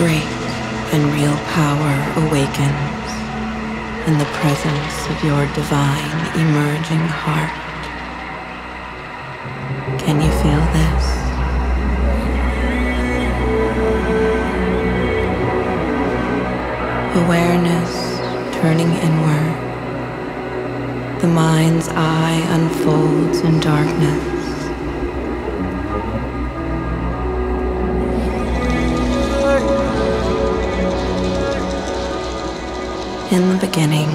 great and real power awakens, and the presence of your divine emerging heart. Can you feel this? Awareness turning inward. The mind's eye unfolds in darkness. In the beginning,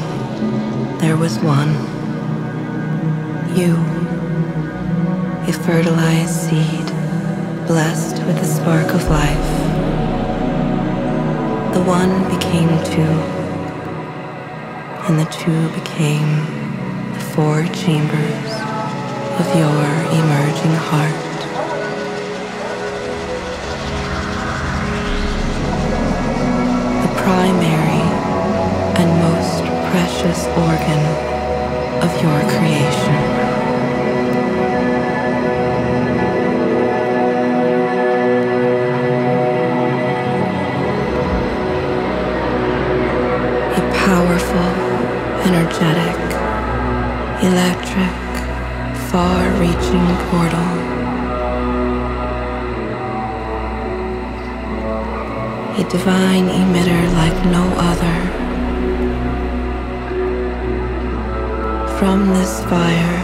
there was one, you, a fertilized seed, blessed with the spark of life. The one became two, and the two became the four chambers of your emerging heart. The primary and most precious organ of your creation. Powerful, energetic, electric, far-reaching portal. A divine emitter like no other. From this fire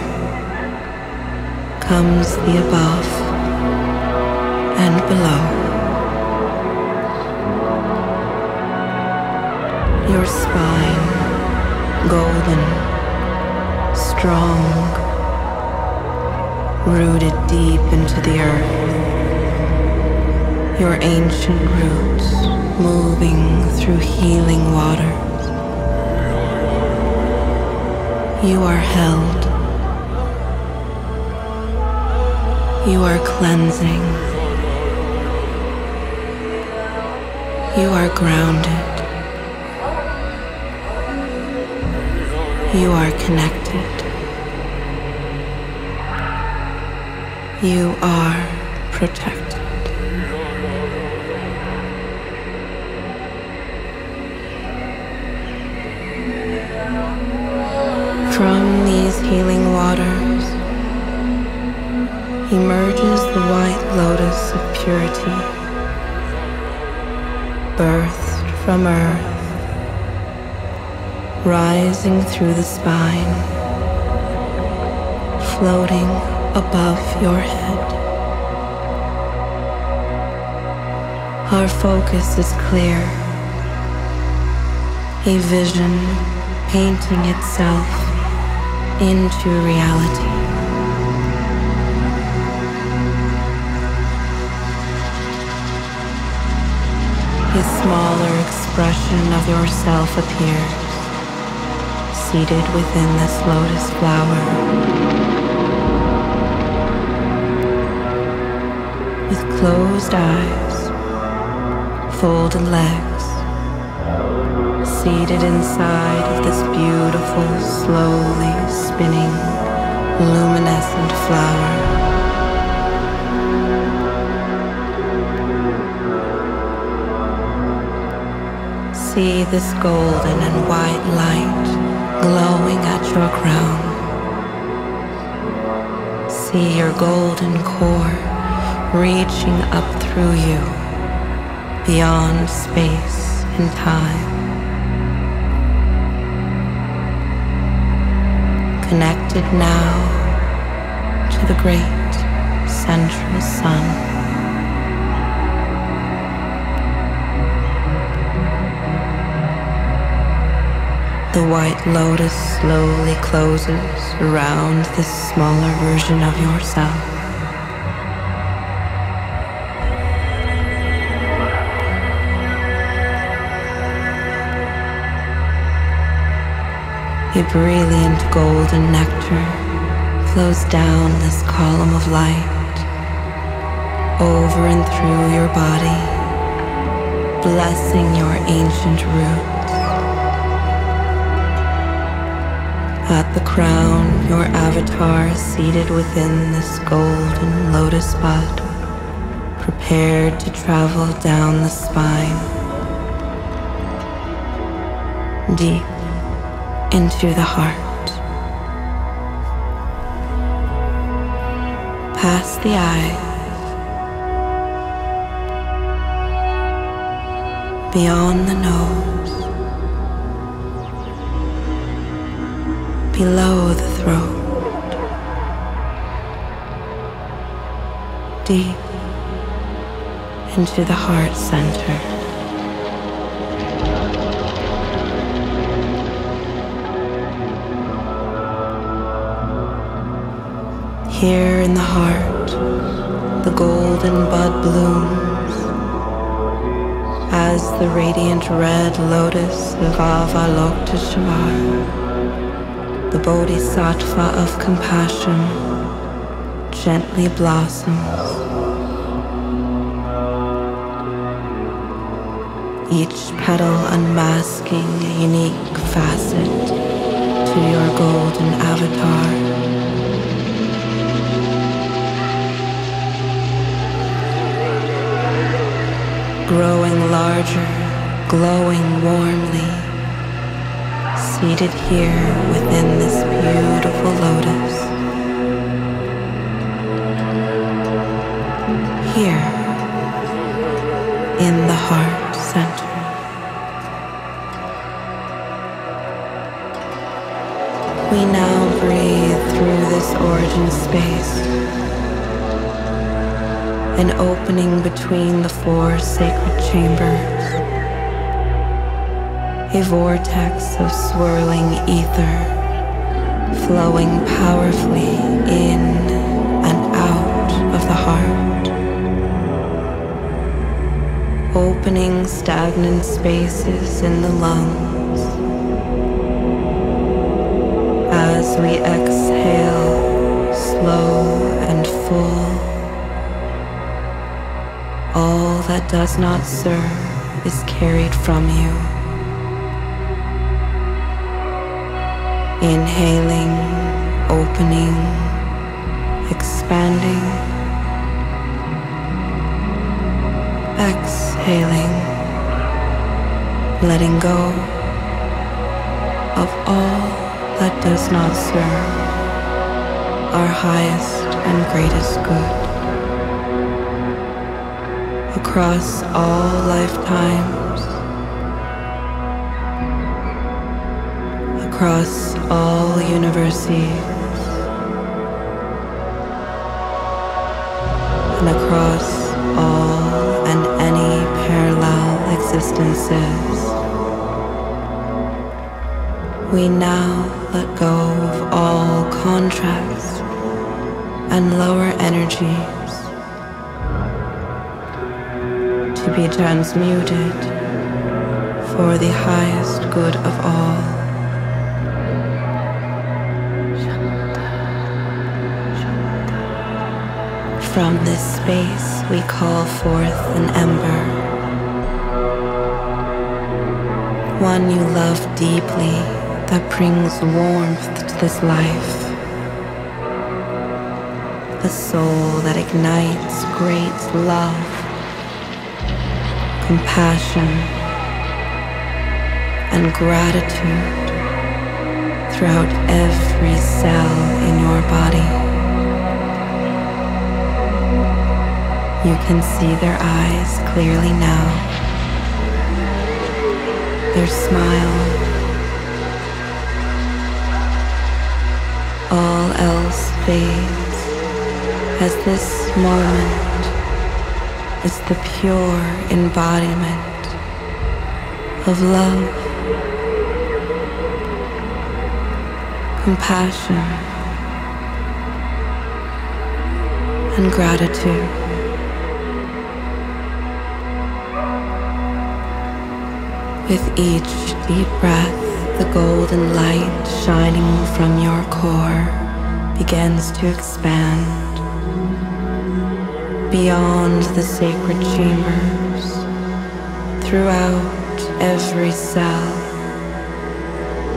comes the above and below. Your spine, golden, strong, rooted deep into the earth. Your ancient roots moving through healing waters. You are held. You are cleansing. You are grounded. You are connected. You are protected. From these healing waters emerges the white lotus of purity, birthed from earth. Rising through the spine, floating above your head. Our focus is clear, a vision painting itself into reality. A smaller expression of yourself appears. Seated within this lotus flower. With closed eyes, folded legs, seated inside of this beautiful, slowly spinning, luminescent flower. See this golden and white light glowing at your crown. See your golden core reaching up through you, beyond space and time. Connected now to the great central sun. The white lotus slowly closes around this smaller version of yourself. A brilliant golden nectar flows down this column of light, over and through your body, blessing your ancient root. At the crown, your avatar is seated within this golden lotus bud, prepared to travel down the spine, deep into the heart, past the eyes, beyond the nose, below the throat, deep into the heart center. Here in the heart, the golden bud blooms as the radiant red lotus of Avalokiteshvara, the bodhisattva of compassion, gently blossoms. Each petal unmasking a unique facet to your golden avatar. Growing larger, glowing warmly, seated here within this beautiful lotus. Here, in the heart center. We now breathe through this origin space, an opening between the four sacred chambers, a vortex of swirling ether flowing powerfully in and out of the heart, opening stagnant spaces in the lungs. As we exhale, slow and full, all that does not serve is carried from you. Inhaling, opening, expanding. Exhaling, letting go of all that does not serve our highest and greatest good. Across all lifetimes, across all universes, and across all and any parallel existences. We now let go of all contracts and lower energies to be transmuted for the highest good of all. From this space, we call forth an ember, one you love deeply, that brings warmth to this life, a soul that ignites great love, compassion, and gratitude throughout every cell in your body. You can see their eyes clearly now, their smile. All else fades as this moment is the pure embodiment of love, compassion, and gratitude. With each deep breath, the golden light shining from your core begins to expand beyond the sacred chambers, throughout every cell,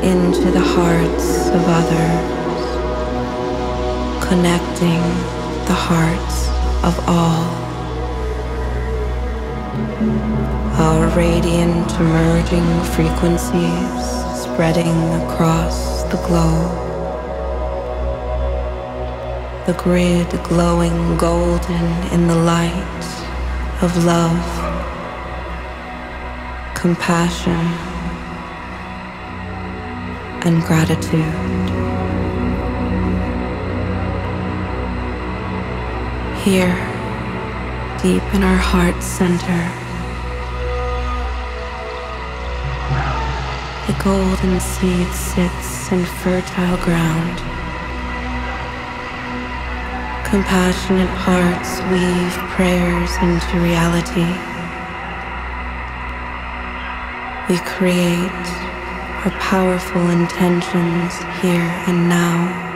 into the hearts of others, connecting the hearts of all. our radiant emerging frequencies spreading across the globe, the grid glowing golden in the light of love, compassion, and gratitude. Here, deep in our heart center, the golden seed sits in fertile ground. Compassionate hearts weave prayers into reality. We create our powerful intentions here and now,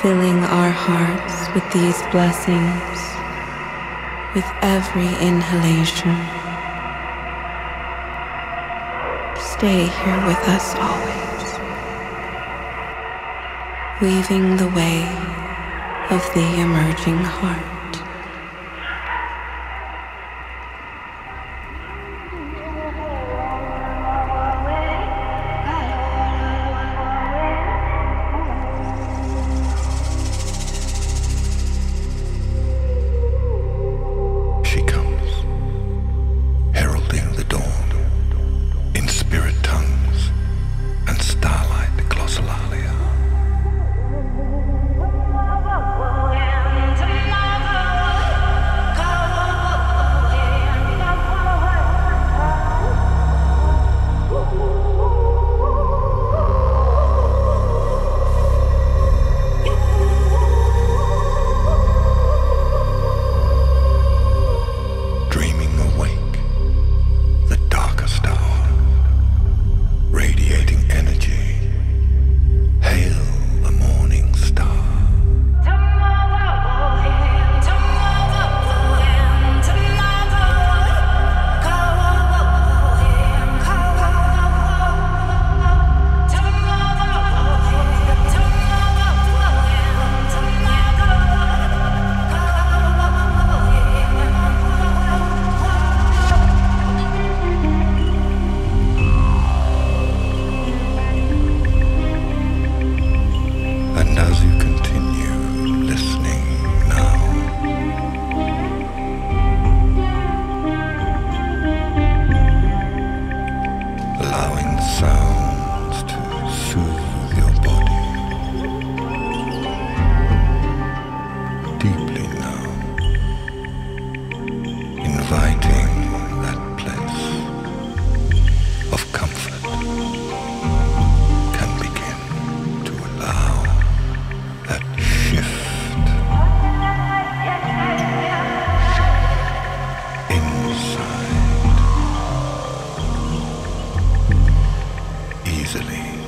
filling our hearts with these blessings with every inhalation. Stay here with us always, weaving the way of the emerging heart. Easily.